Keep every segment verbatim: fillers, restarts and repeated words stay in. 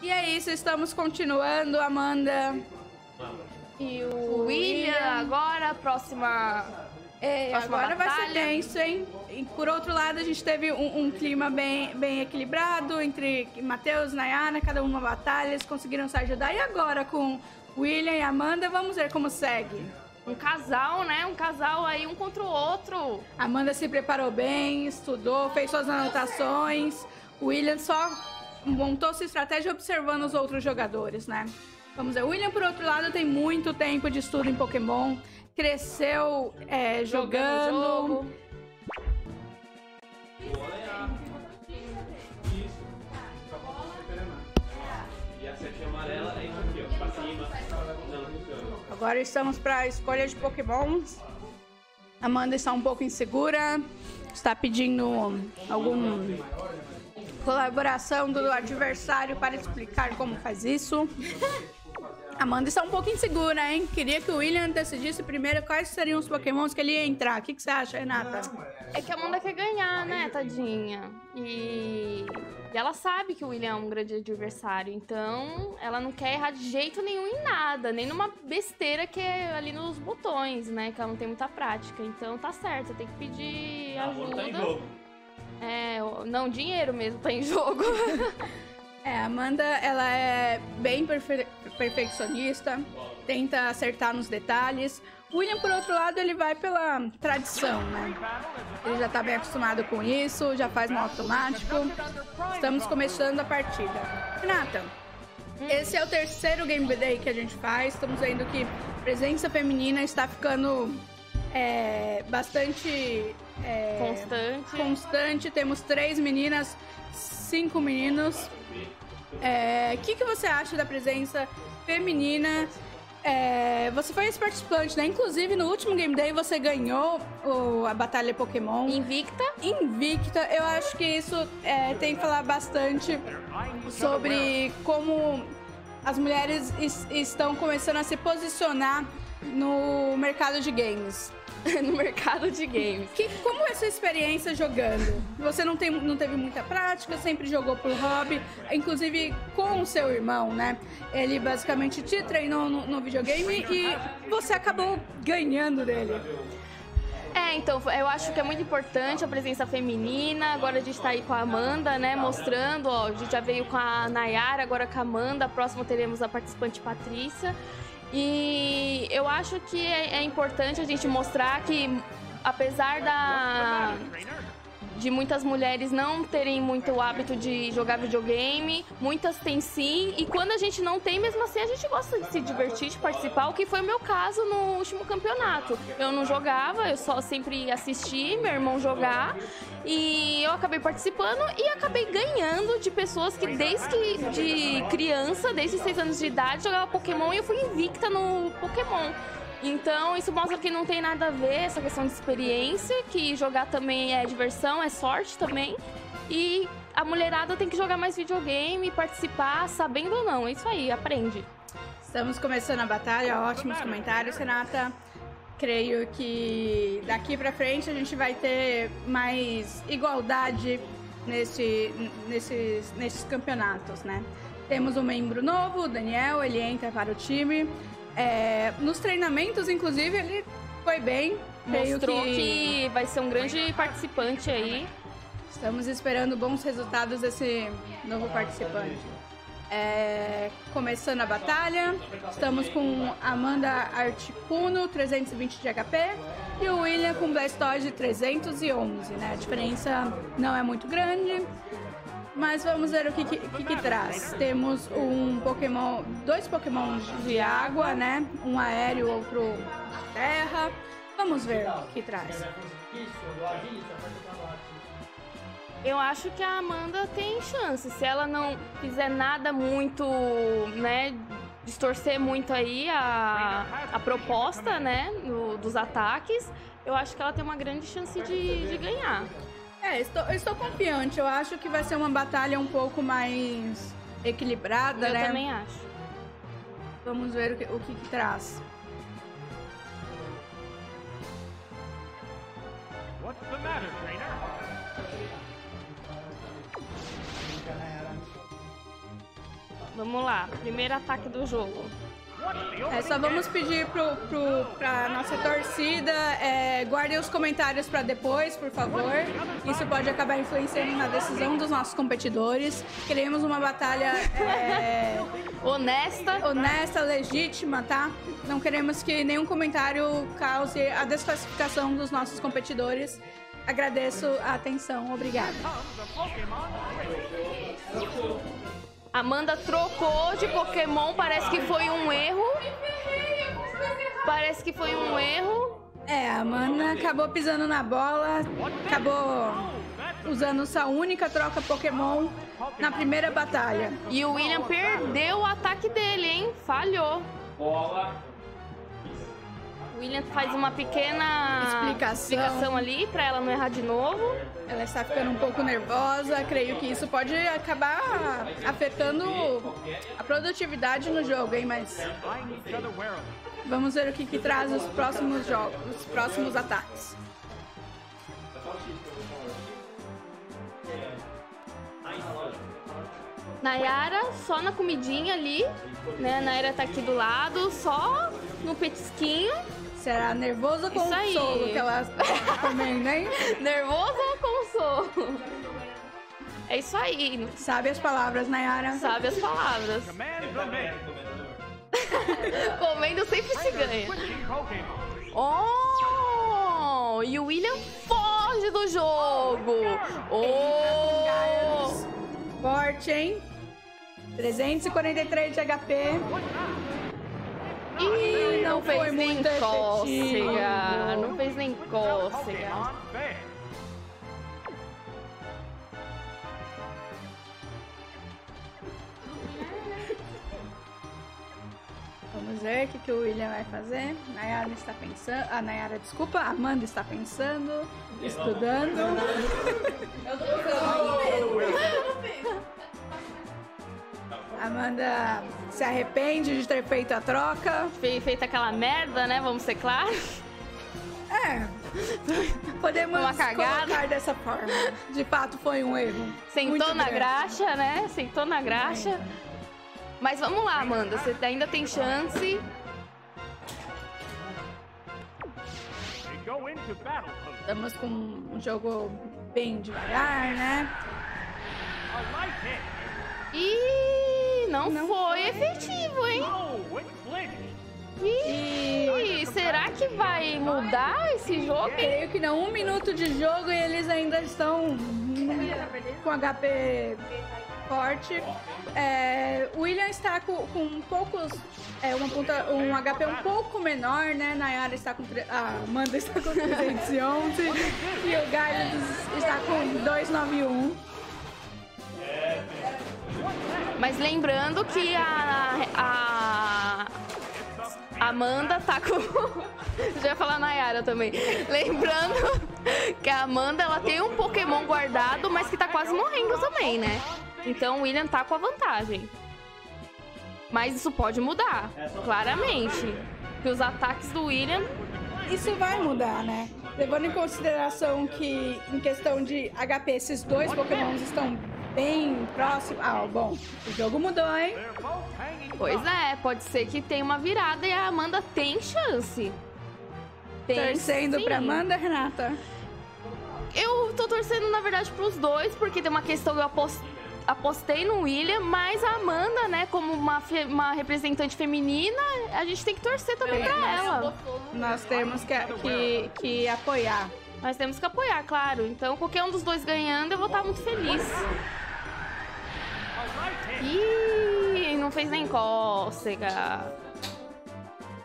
E é isso, estamos continuando, Amanda e o William. Agora, próxima, é, próxima agora batalha. Vai ser tenso, hein? E por outro lado, a gente teve um, um clima bem, bem equilibrado entre Matheus e Nayana, cada uma batalha, eles conseguiram se ajudar. E agora, com William e Amanda, vamos ver como segue. Um casal, né? Um casal aí, um contra o outro. Amanda se preparou bem, estudou, fez suas anotações. William só montou sua estratégia observando os outros jogadores, né? Vamos ver. William, por outro lado, tem muito tempo de estudo em Pokémon. Cresceu é, jogando. jogando Agora estamos para a escolha de Pokémons. Amanda está um pouco insegura, está pedindo alguma colaboração do adversário para explicar como faz isso. Amanda está um pouco insegura, hein? Queria que o William decidisse primeiro quais seriam os Pokémons que ele ia entrar. O que, que você acha, Renata? É que a Amanda quer ganhar, né, tadinha? E... e ela sabe que o William é um grande adversário, então ela não quer errar de jeito nenhum em nada, nem numa besteira que é ali nos botões, né? Que ela não tem muita prática, então tá certo, tem que pedir ajuda. Tá em jogo. É, não, dinheiro mesmo tá em jogo. É, a Amanda, ela é bem perfe perfeccionista, tenta acertar nos detalhes. William, por outro lado, ele vai pela tradição, né? Ele já tá bem acostumado com isso, já faz no automático. Estamos começando a partida. Renata, esse é o terceiro Game Day que a gente faz. Estamos vendo que a presença feminina está ficando é, bastante... É, constante. Constante. Temos três meninas, cinco meninos. O é, que, que você acha da presença feminina? É, você foi esse participante, né? Inclusive, no último Game Day, você ganhou o, a Batalha Pokémon. Invicta. Invicta. Eu acho que isso é, tem que falar bastante sobre como as mulheres is, estão começando a se posicionar no mercado de games. No mercado de games. Que, como é a sua experiência jogando? Você não, tem, não teve muita prática, sempre jogou por hobby, inclusive com o seu irmão, né? Ele basicamente te treinou no, no videogame e você acabou ganhando dele. É, então, eu acho que é muito importante a presença feminina. Agora a gente tá aí com a Amanda, né? Mostrando, ó, a gente já veio com a Nayara, agora com a Amanda. A próxima teremos a participante Patrícia. E eu acho que é, é importante a gente mostrar que, apesar da, de muitas mulheres não terem muito o hábito de jogar videogame, muitas têm sim, e quando a gente não tem, mesmo assim, a gente gosta de se divertir, de participar, o que foi o meu caso no último campeonato. Eu não jogava, eu só sempre assisti meu irmão jogar, e eu acabei participando e acabei ganhando de pessoas que desde que de criança, desde seis anos de idade, jogava Pokémon e eu fui invicta no Pokémon. Então isso mostra que não tem nada a ver essa questão de experiência, que jogar também é diversão, é sorte também. E a mulherada tem que jogar mais videogame, participar, sabendo ou não, é isso aí, aprende. Estamos começando a batalha, ótimos comentários, Renata. Creio que daqui pra frente a gente vai ter mais igualdade nesse, nesses, nesses campeonatos, né? Temos um membro novo, o Daniel, ele entra para o time. É, nos treinamentos, inclusive, ele foi bem. Mostrou que... que vai ser um grande participante aí. Estamos esperando bons resultados desse novo participante. É, começando a batalha, estamos com Amanda Articuno, trezentos e vinte de H P, e o William com Blastoise trezentos e onze, né? A diferença não é muito grande, mas vamos ver o que, que, que, que traz. Temos um Pokémon, dois Pokémons de água, né? Um aéreo, outro terra. Vamos ver o que traz. Eu acho que a Amanda tem chance, se ela não fizer nada muito, né, distorcer muito aí a, a proposta, né, do, dos ataques, eu acho que ela tem uma grande chance de, de ganhar. É, estou, estou confiante, eu acho que vai ser uma batalha um pouco mais equilibrada, eu né? Eu também acho. Vamos ver o que, o que, que traz. What's the matter, trainer? Vamos lá, primeiro ataque do jogo. É, só vamos pedir pro, pro, pra nossa torcida, é, guardem os comentários para depois, por favor. Isso pode acabar influenciando na decisão dos nossos competidores. Queremos uma batalha é, honesta, honesta, legítima, tá? Não queremos que nenhum comentário cause a desclassificação dos nossos competidores. Agradeço a atenção, obrigada. Amanda trocou de Pokémon, parece que foi um erro. Parece que foi um erro. É, a Amanda acabou pisando na bola, acabou usando sua única troca Pokémon na primeira batalha. E o William perdeu o ataque dele, hein? Falhou. O William faz uma pequena explicação, explicação ali para ela não errar de novo. Ela está ficando um pouco nervosa, creio que isso pode acabar afetando a produtividade no jogo, hein? Mas vamos ver o que, que traz os próximos jogos, os próximos ataques. Nayara só na comidinha ali, né? A Nayara tá aqui do lado, só no petisquinho. Será nervosa com consolo que ela tá comendo, hein? Nervosa ou consolo? É isso aí. Sabe as palavras, Nayara? Sabe as palavras. Comendo sempre se ganha. Oh! E o William foge do jogo! Oh! Forte, hein? trezentos e quarenta e três de H P. Ih, não, não fez nem cócega. Não fez nem cócega. Vamos ver o que, que o William vai fazer. Nayara está pensando. A Nayara, desculpa, a Amanda está pensando, estudando. Eu tô pensando. Amanda se arrepende de ter feito a troca. Feita aquela merda, né? Vamos ser claros. É. Podemos uma cagada. Colocar dessa forma. De fato, foi um erro. Sentou na graxa, né? Sentou na graxa. Mas vamos lá, Amanda. Você ainda tem chance. Estamos com um jogo bem devagar, né? Ih, não, não foi, foi efetivo, hein? Ih, será que vai mudar esse jogo? Creio que não. Um minuto de jogo e eles ainda estão com H P forte. É, o William está com, com poucos, é, uma ponta, um H P um pouco menor, né? Nayara está com, a Amanda está com trezentos e onze e o Galhos está com duzentos e noventa e um. Mas lembrando que a, a, a Amanda tá com... Já ia falar Nayara também. Lembrando que a Amanda, ela tem um Pokémon guardado, mas que tá quase morrendo também, né? Então o William tá com a vantagem. Mas isso pode mudar, claramente. Que os ataques do William... Isso vai mudar, né? Levando em consideração que, em questão de H P, esses dois Pokémons estão bem próximo. Ah, bom, o jogo mudou, hein? Pois é, pode ser que tenha uma virada e a Amanda tem chance. Tem, torcendo sim. Pra Amanda, Renata? Eu tô torcendo, na verdade, pros dois, porque tem uma questão que eu aposto... Apostei no William, mas a Amanda, né, como uma, fe uma representante feminina, a gente tem que torcer também pra ela. Nós temos que, que, que apoiar. Nós temos que apoiar, claro. Então, qualquer um dos dois ganhando, eu vou estar muito feliz. Ih, não fez nem cócega.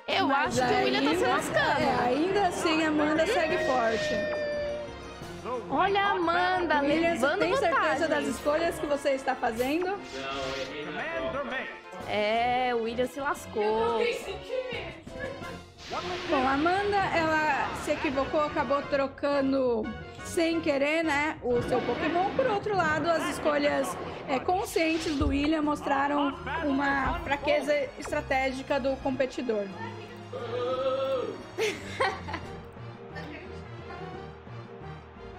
Eu mas acho ainda, que o William tá se lascando. É, ainda assim, a Amanda segue forte. Olha a Amanda, William, levando tem vantagem. Certeza das escolhas que você está fazendo? É, o William se lascou. Bom, a Amanda, ela se equivocou, acabou trocando sem querer, né, o seu Pokémon. Por outro lado, as escolhas é, conscientes do William mostraram uma fraqueza estratégica do competidor.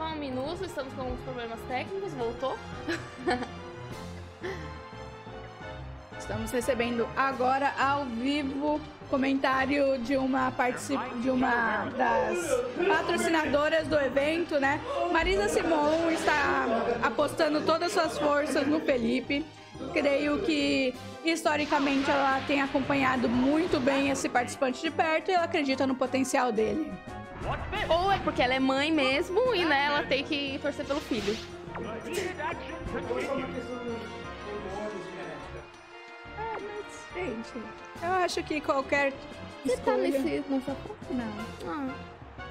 Um minuto, estamos com alguns problemas técnicos, voltou. Estamos recebendo agora ao vivo comentário de uma participa, de uma das patrocinadoras do evento, né? Marisa Simão está apostando todas as suas forças no Felipe. Creio que historicamente ela tem acompanhado muito bem esse participante de perto e ela acredita no potencial dele. Ou é porque ela é mãe mesmo e, né, ela tem que torcer pelo filho. Gente, eu acho que qualquer Você escolha... tá nesse... nessa ponta? Não. Ah,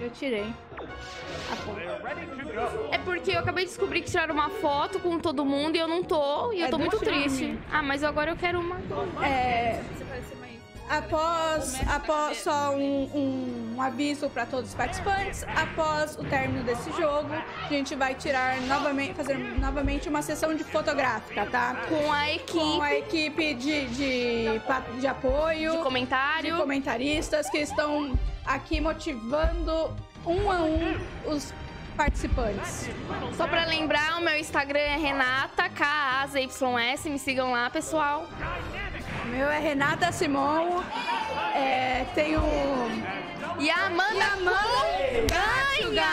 eu tirei a ponta. É porque eu acabei de descobrir que tiraram uma foto com todo mundo e eu não tô. E eu é tô muito triste. Mim. Ah, mas agora eu quero uma... É... Após, após só um, um, um aviso para todos os participantes, após o término desse jogo, a gente vai tirar novamente, fazer novamente uma sessão de fotográfica, tá? Com a equipe, com a equipe de, de, de, de apoio, de comentário, de comentaristas que estão aqui motivando um a um os participantes. Só para lembrar, o meu Instagram é Renata K A Z Y S, me sigam lá, pessoal. O meu é Renata Simão, é, tem o... E a Amanda, e a Amanda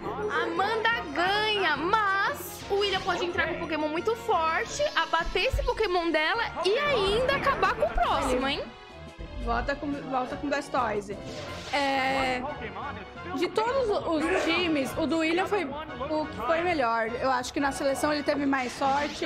ganha! Amanda ganha, mas o William pode entrar com um Pokémon muito forte, abater esse Pokémon dela e ainda acabar com o próximo, hein? Volta com, volta com Blastoise. É, de todos os times, o do William foi o que foi melhor. Eu acho que na seleção ele teve mais sorte.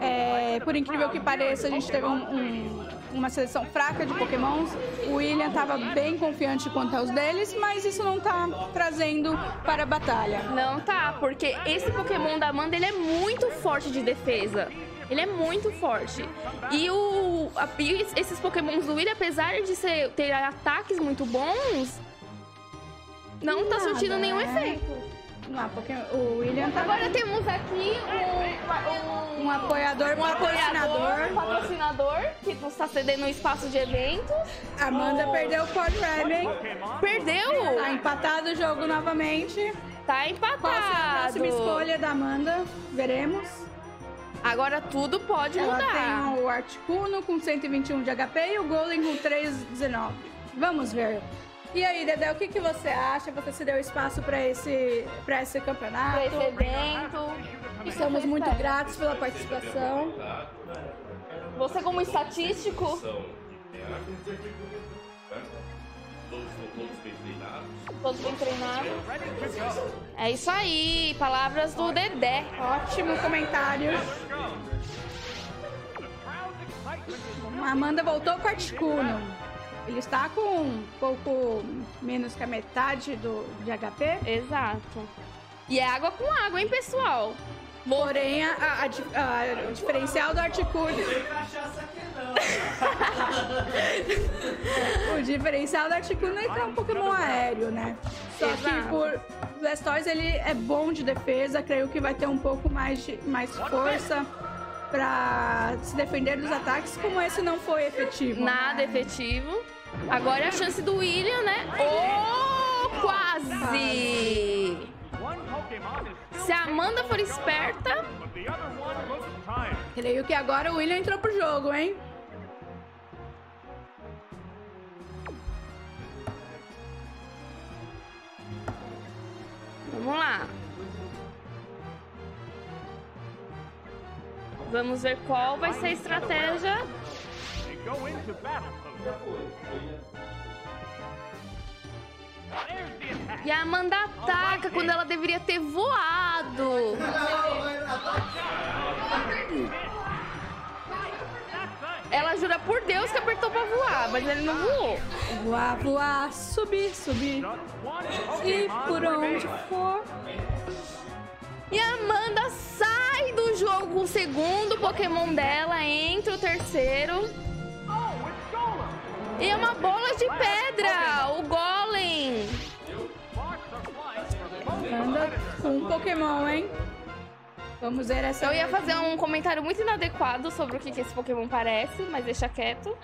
É, por incrível que pareça, a gente teve um, um, uma seleção fraca de Pokémons. O William estava bem confiante quanto aos deles, mas isso não tá trazendo para a batalha. Não tá, porque esse Pokémon da Amanda ele é muito forte de defesa. Ele é muito forte. E, o, a, e esses Pokémons do William, apesar de ser, ter ataques muito bons, não Nada, tá surtindo nenhum né? efeito. Não, porque o William tá... Agora temos aqui um, um, um apoiador, um patrocinador. Um patrocinador que nos tá cedendo um espaço de eventos. Amanda oh. perdeu o PolyRef, hein? Perdeu? Tá empatado o jogo novamente. Tá empatado. Qual será a próxima escolha da Amanda? Veremos. Agora tudo pode Ela mudar. Ela tem o Articuno com cento e vinte e um de H P e o Golem com trezentos e dezenove. Vamos ver. E aí, Dedé, o que, que você acha? Você se deu espaço para esse, pra esse campeonato? Para esse evento. Estamos muito gratos pela participação. Você como estatístico... Todos bem treinados. Todos bem treinados. É isso aí, palavras do Dedé. Ótimo comentário. A Amanda voltou com o Articuno. Ele está com um pouco menos que a metade do, de H P. Exato. E é água com água, hein, pessoal? Porém, a, a, a, o diferencial do Articuno... O diferencial do Articuno é que é um Pokémon aéreo, né? Só que por... O Lestoys, ele é bom de defesa, creio que vai ter um pouco mais, de, mais força pra se defender dos ataques, como esse não foi efetivo. Nada efetivo. Agora é a chance do William, né? Oh, quase! Quase! Se a Amanda for esperta... Creio que agora o William entrou pro jogo, hein? Vamos lá. Vamos ver qual vai ser a estratégia. E a Amanda ataca quando ela deveria ter voado. Ela jura por Deus que apertou pra voar, mas ele não voou. Voar, voar, subir, subir. E por onde for. E a Amanda sai do jogo com o segundo Pokémon dela, entra o terceiro. E é uma bola de pedra, o Golem. Anda com um Pokémon, hein? Vamos ver essa... Eu ia fazer um comentário muito inadequado sobre o que esse Pokémon parece, mas deixa quieto.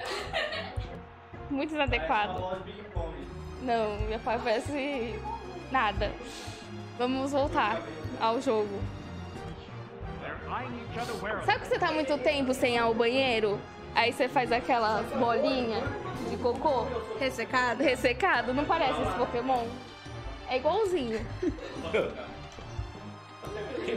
Muito inadequado. Não, meu pai parece nada. Vamos voltar ao jogo. Sabe que você tá muito tempo sem ir ao banheiro? Aí você faz aquela bolinha de cocô ressecado. Ressecado, não parece esse Pokémon? É igualzinho.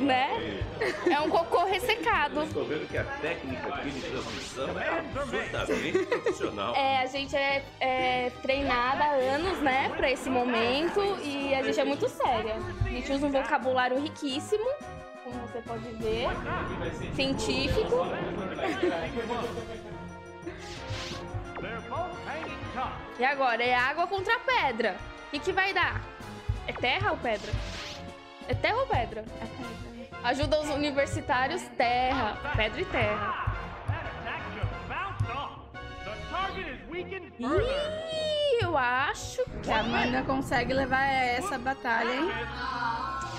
Né? É um cocô ressecado. Estou vendo que a técnica aqui de transmissão é absolutamente profissional. É, a gente é, é treinada há anos, né, pra esse momento, e a gente é muito séria. A gente usa um vocabulário riquíssimo, como você pode ver, científico. E agora, é água contra pedra. E que vai dar? É terra ou pedra? É terra ou pedra? É pedra. Ajuda os universitários, terra. Pedra e terra. Ih, eu acho que a Amanda consegue levar essa batalha, hein?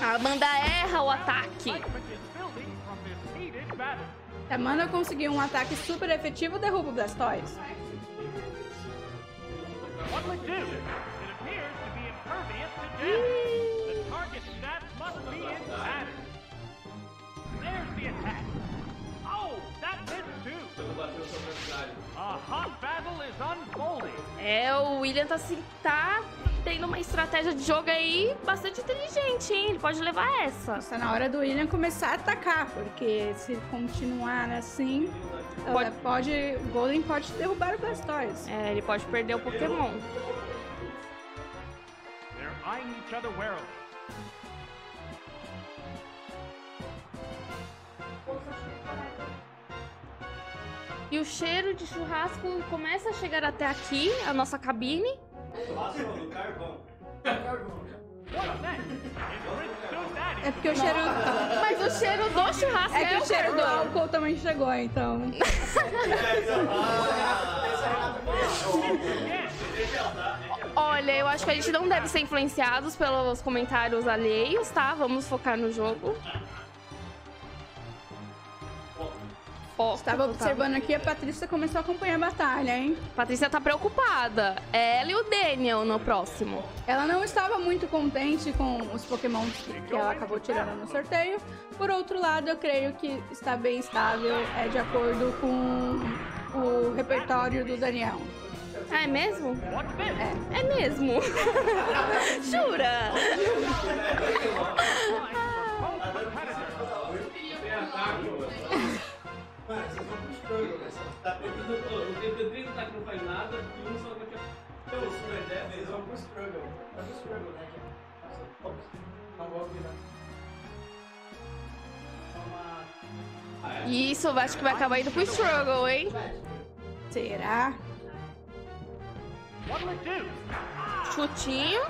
A Amanda erra o ataque. A Amanda conseguiu um ataque super efetivo, derruba o Blastoise. Ih. É, o William tá, assim, tá tendo uma estratégia de jogo aí bastante inteligente, hein? Ele pode levar essa. Está na hora do William começar a atacar, porque se continuar assim, pode... pode o Golem pode derrubar o Blastoise. É, ele pode perder o Pokémon. They're eyeing each other warily. E o cheiro de churrasco começa a chegar até aqui, a nossa cabine. Churrasco do carvão. É porque o cheiro... Mas o cheiro do churrasco é, é que o cheiro do álcool também chegou, então. Olha, eu acho que a gente não deve ser influenciados pelos comentários alheios, tá? Vamos focar no jogo. Foco, Estava observando aqui, a Patrícia começou a acompanhar a batalha, hein? Patrícia tá preocupada. Ela e o Daniel no próximo. Ela não estava muito contente com os Pokémon que ela acabou tirando no sorteio. Por outro lado, eu creio que está bem estável, é de acordo com o repertório do Daniel. Ah, é mesmo? É, é mesmo. Jura? Isso, eu acho que vai acabar indo pro struggle, hein? Será? Chutinho.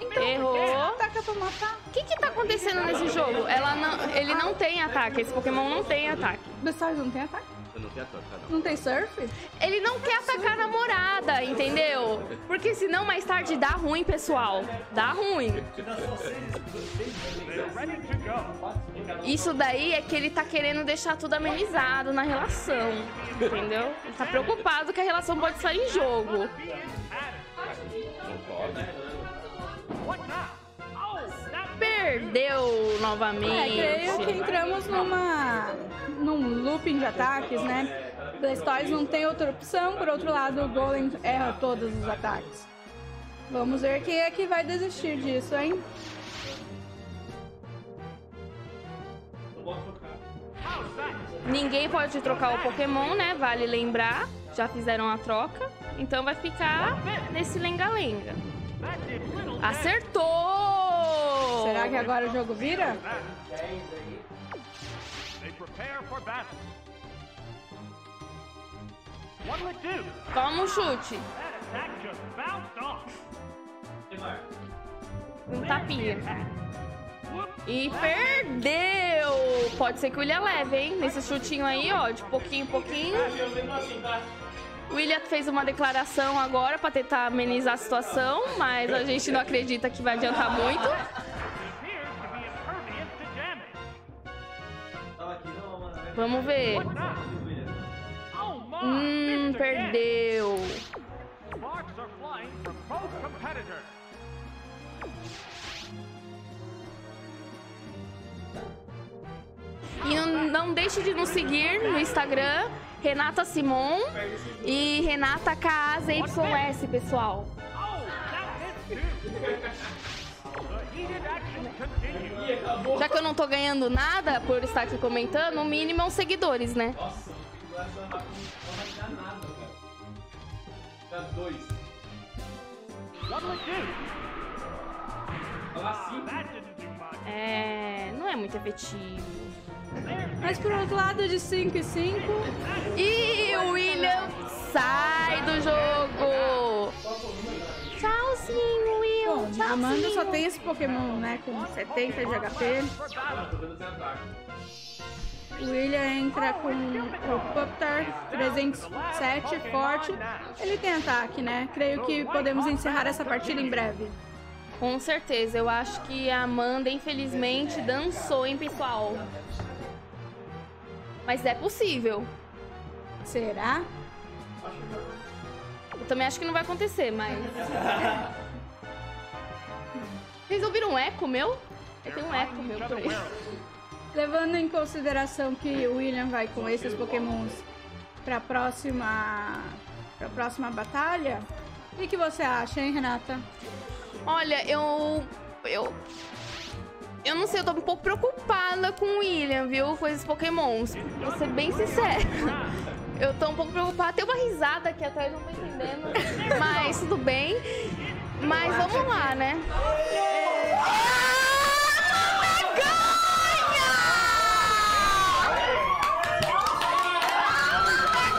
Então, errou. Ataca pra matar. O que que tá acontecendo nesse jogo? Ela não, ele não tem ataque, esse Pokémon não tem ataque. Blastoise não tem ataque? Não tem ataque, não. Não tem surf? Ele não quer atacar a namorada, entendeu? Porque senão mais tarde dá ruim, pessoal. Dá ruim. Isso daí é que ele tá querendo deixar tudo amenizado na relação, entendeu? Ele tá preocupado que a relação pode sair em jogo. Perdeu novamente. É, creio que entramos numa, num looping de ataques, né? Lestoys não tem outra opção, por outro lado o Golem erra todos os ataques. Vamos ver quem é que vai desistir disso, hein? Ninguém pode trocar o Pokémon, né? Vale lembrar, já fizeram a troca. Então vai ficar nesse lenga-lenga. Acertou! Será que agora o jogo vira? Toma um chute. Um tapinha. E perdeu! Pode ser que o William leve, hein? Nesse chutinho aí, ó, de pouquinho em pouquinho. O William fez uma declaração agora para tentar amenizar a situação, mas a gente não acredita que vai adiantar muito. Vamos ver. Hum, perdeu. both competitors. E não, não deixe de nos seguir no Instagram, Renata Simão e Renata K A Z Y S, pessoal. Já que eu não tô ganhando nada por estar aqui comentando, o mínimo é uns seguidores, né? Nossa, não vai dar nada, cara. Dá dois. É, não é muito efetivo. Mas por outro lado, de cinco e cinco. E o William sai do jogo. Tchauzinho, Will. Tchauzinho. A Amanda só tem esse Pokémon, né? Com setenta de H P. O William entra com o Poptar trezentos e sete, forte. Ele tem ataque, né? Creio que podemos encerrar essa partida em breve. Com certeza. Eu acho que a Amanda, infelizmente, dançou, hein, pessoal? Mas é possível. Será? Eu também acho que não vai acontecer, mas... Vocês ouviram um eco meu? Eu tenho um eco meu por aí. Levando em consideração que o William vai com esses pokémons para a próxima... para a próxima batalha, o que você acha, hein, Renata? Olha, eu... eu... Eu não sei, eu tô um pouco preocupada com o William, viu? Com esses pokémons. Vou ser bem sincera. Eu tô um pouco preocupada. Tem uma risada aqui atrás, não tô entendendo. Mas tudo bem. Mas vamos lá, né? É... Ah, ganha!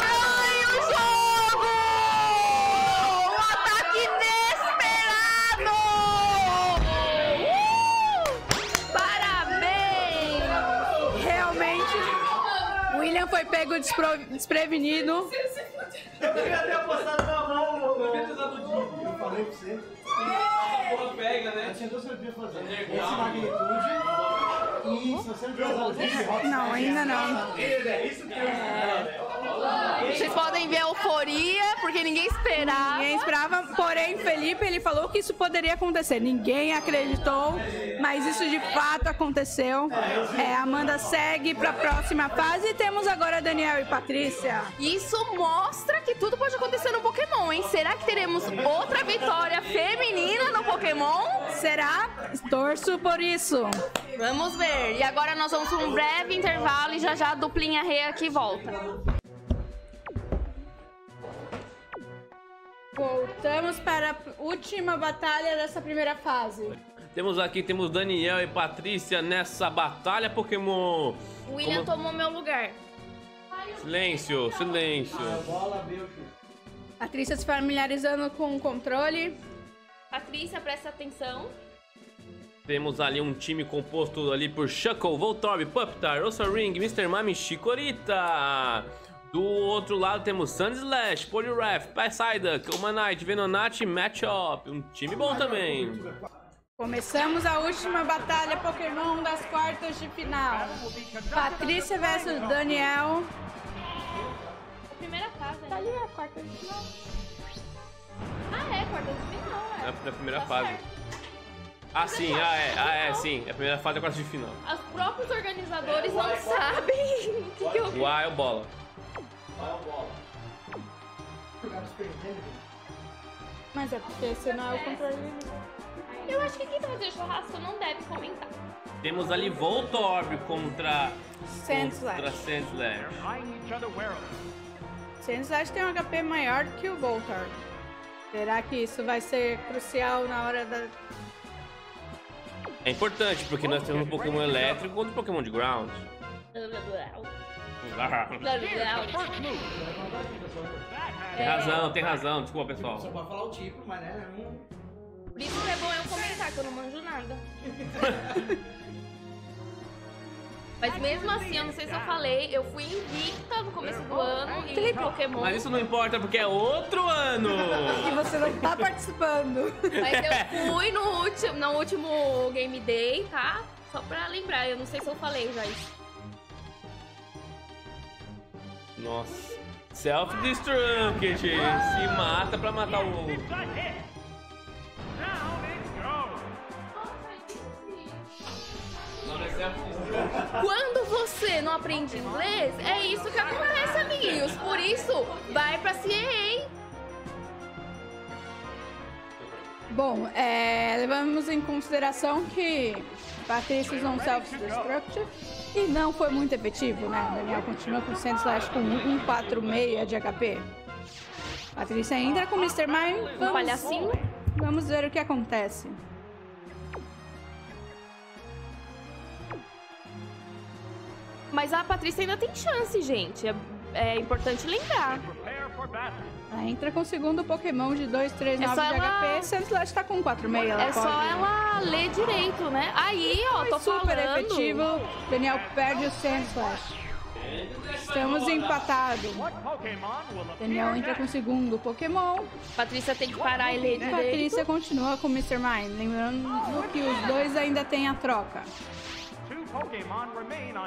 Ganha o jogo! Um ataque inesperado! Uh! Parabéns! Realmente, o William foi pego despro... desprevenido. Eu devia ter apostado na mão, mano. Eu devia ter usado o dia. Eu falei pra você. A porra pega, né? Eu tinha dois serviços pra fazer. Esse magnitude. E se você não tiver usado o dia... Não, ainda não. É isso que eu é. Vocês podem ver a euforia, porque ninguém esperava. Ninguém esperava, porém, Felipe, ele falou que isso poderia acontecer. Ninguém acreditou, mas isso de fato aconteceu. É, Amanda segue para a próxima fase e temos agora Daniel e Patrícia. Isso mostra que tudo pode acontecer no Pokémon, hein? Será que teremos outra vitória feminina no Pokémon? Será? Torço por isso. Vamos ver. E agora nós vamos para um breve intervalo e já já a duplinha rei aqui volta. Voltamos para a última batalha dessa primeira fase. Temos aqui, temos Daniel e Patrícia nessa batalha Pokémon. O William Como... tomou meu lugar. Silêncio, silêncio. Patrícia se familiarizando com o controle. Patrícia, presta atenção. Temos ali um time composto ali por Shuckle, Voltorb, Pupitar, Ossering, mister Mime, Chikorita. Do outro lado temos Sandslash, PolyRef, Psyduck, Omanyte, Venonat, Matchup. Um time bom também. Começamos a última batalha Pokémon das quartas de final. Patrícia versus Daniel. A primeira fase, né? Tá ali a quarta de final. Ah, é, quarta de final, é. É a primeira tá fase. Certo. Ah, sim, ah, é, ah, é, sim. É a primeira fase da quarta de final. Os próprios organizadores não sabem o que, que eu vi. Uai, o bola. Mas é porque senão é o controle. Eu acho que quem vai fazer churrasco não deve comentar. Temos ali Voltorb contra Sandslash. Sandslash tem um H P maior que o Voltorb. Será que isso vai ser crucial na hora da... É importante, porque nós temos um Pokémon elétrico contra um Pokémon de ground. Tem razão, tem razão, desculpa pessoal. Você pode falar o tipo, mas né? Por isso é bom eu comentar, que eu não manjo nada. Mas mesmo assim, eu não sei se eu falei, eu fui invicta no começo do ano em Pokémon. Mas isso não importa, porque é outro ano! E você não tá participando. Mas eu fui no último, no último Game Day, tá? Só pra lembrar, eu não sei se eu falei já isso. Nossa. Self-destruct, se mata pra matar o... Quando você não aprende inglês, é isso que acontece, amiguinhos. Por isso, vai pra C E A. Bom, é, levamos em consideração que Patrícia usou um self-destruct e não foi muito efetivo, né? O Daniel continua com Sandslash com cento e quarenta e seis de H P. Patrícia entra com o mister Mime. Vamos, um palhacinho. Vamos ver o que acontece. Mas a Patrícia ainda tem chance, gente. É, é importante lembrar. Ela entra com o segundo Pokémon de duzentos e trinta e nove é de ela... H P. Sandslash está com quatro vírgula seis. É pode... só ela ler direito, né? Aí, ó, tô super falando. Super efetivo. Daniel perde o Sandslash. Estamos empatados. Daniel entra com o segundo Pokémon. Patrícia tem que parar e ler direito. Patrícia continua com o mister Mime. Lembrando que os dois ainda têm a troca.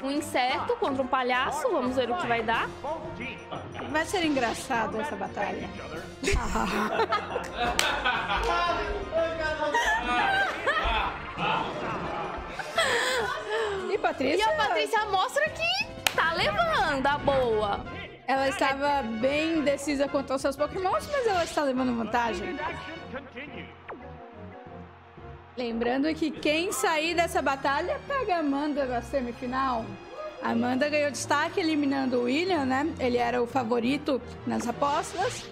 Um inseto contra um palhaço, vamos ver o que vai dar. Vai ser engraçado essa batalha. E Patrícia? E a Patrícia mostra que tá levando a boa. Ela estava bem indecisa quanto aos seus Pokémons, mas ela está levando vantagem. Lembrando que quem sair dessa batalha pega a Amanda na semifinal. A Amanda ganhou destaque eliminando o William, né? Ele era o favorito nas apostas.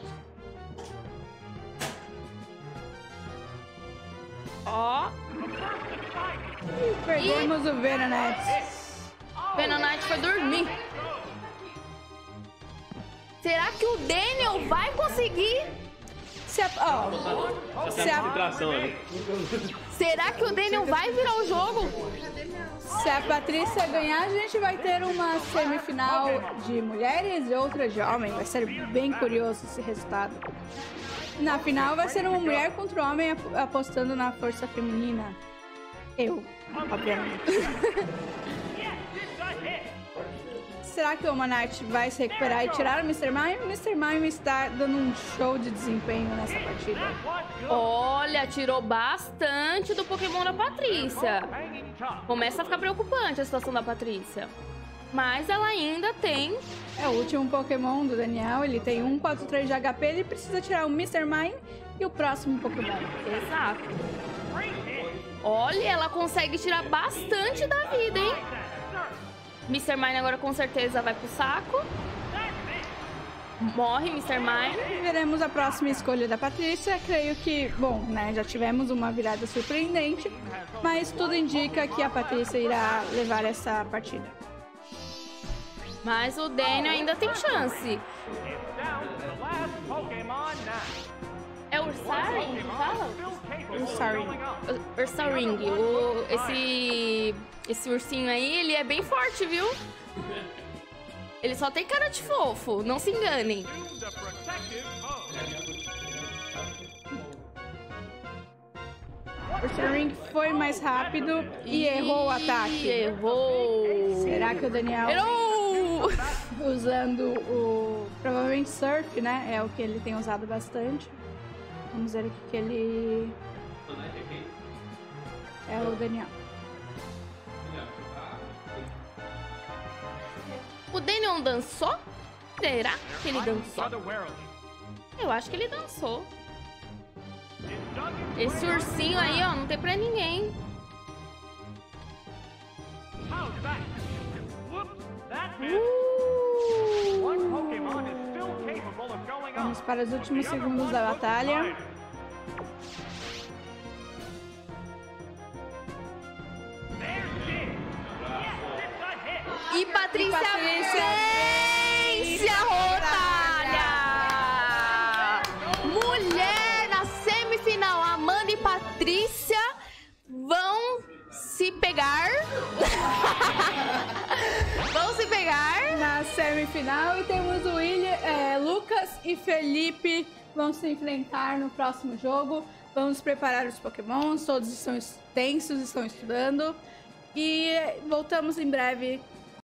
Ó. Oh. E perdemos e... o Venonat. Venonat foi dormir. Será que o Daniel vai conseguir... Se a, oh, se a, será que o Daniel vai virar o jogo? Se a Patrícia ganhar, a gente vai ter uma semifinal de mulheres e outra de homem. Vai ser bem curioso esse resultado. Na final vai ser uma mulher contra um homem apostando na força feminina. Eu, obviamente. Será que o Omanac vai se recuperar e tirar o mister Mime? O mister Mime está dando um show de desempenho nessa partida. Olha, tirou bastante do Pokémon da Patrícia. Começa a ficar preocupante a situação da Patrícia. Mas ela ainda tem... É o último Pokémon do Daniel, ele tem cento e quarenta e três de H P, ele precisa tirar o mister Mime e o próximo Pokémon. Exato. Olha, ela consegue tirar bastante da vida, hein? mister Mime agora com certeza vai pro saco. Morre mister Mime. Veremos a próxima escolha da Patrícia. Creio que, bom, né, já tivemos uma virada surpreendente, mas tudo indica que a Patrícia irá levar essa partida. Mas o Daniel ainda tem chance. É o Ursaring, fala? Ursaring. Ursaring. O, esse, esse ursinho aí, ele é bem forte, viu? Ele só tem cara de fofo, não se enganem. Ursaring foi mais rápido e, e errou o ataque. Errou. Será que o Daniel... Errou! Usando o... Provavelmente Surf, né? É o que ele tem usado bastante. Vamos ver aqui que ele... É o Daniel. O Daniel dançou? Será que ele dançou? Eu acho que ele dançou. Esse ursinho aí, ó, não tem pra ninguém. Uh! Vamos para os últimos segundos da batalha. E Patrícia, Patrícia vence a batalha! Mulher na semifinal. Amanda e Patrícia vão se pegar. Vão se pegar na semifinal e temos o William, é, Lucas e Felipe vão se enfrentar no próximo jogo. Vamos preparar os Pokémons, todos estão tensos, estão estudando e voltamos em breve.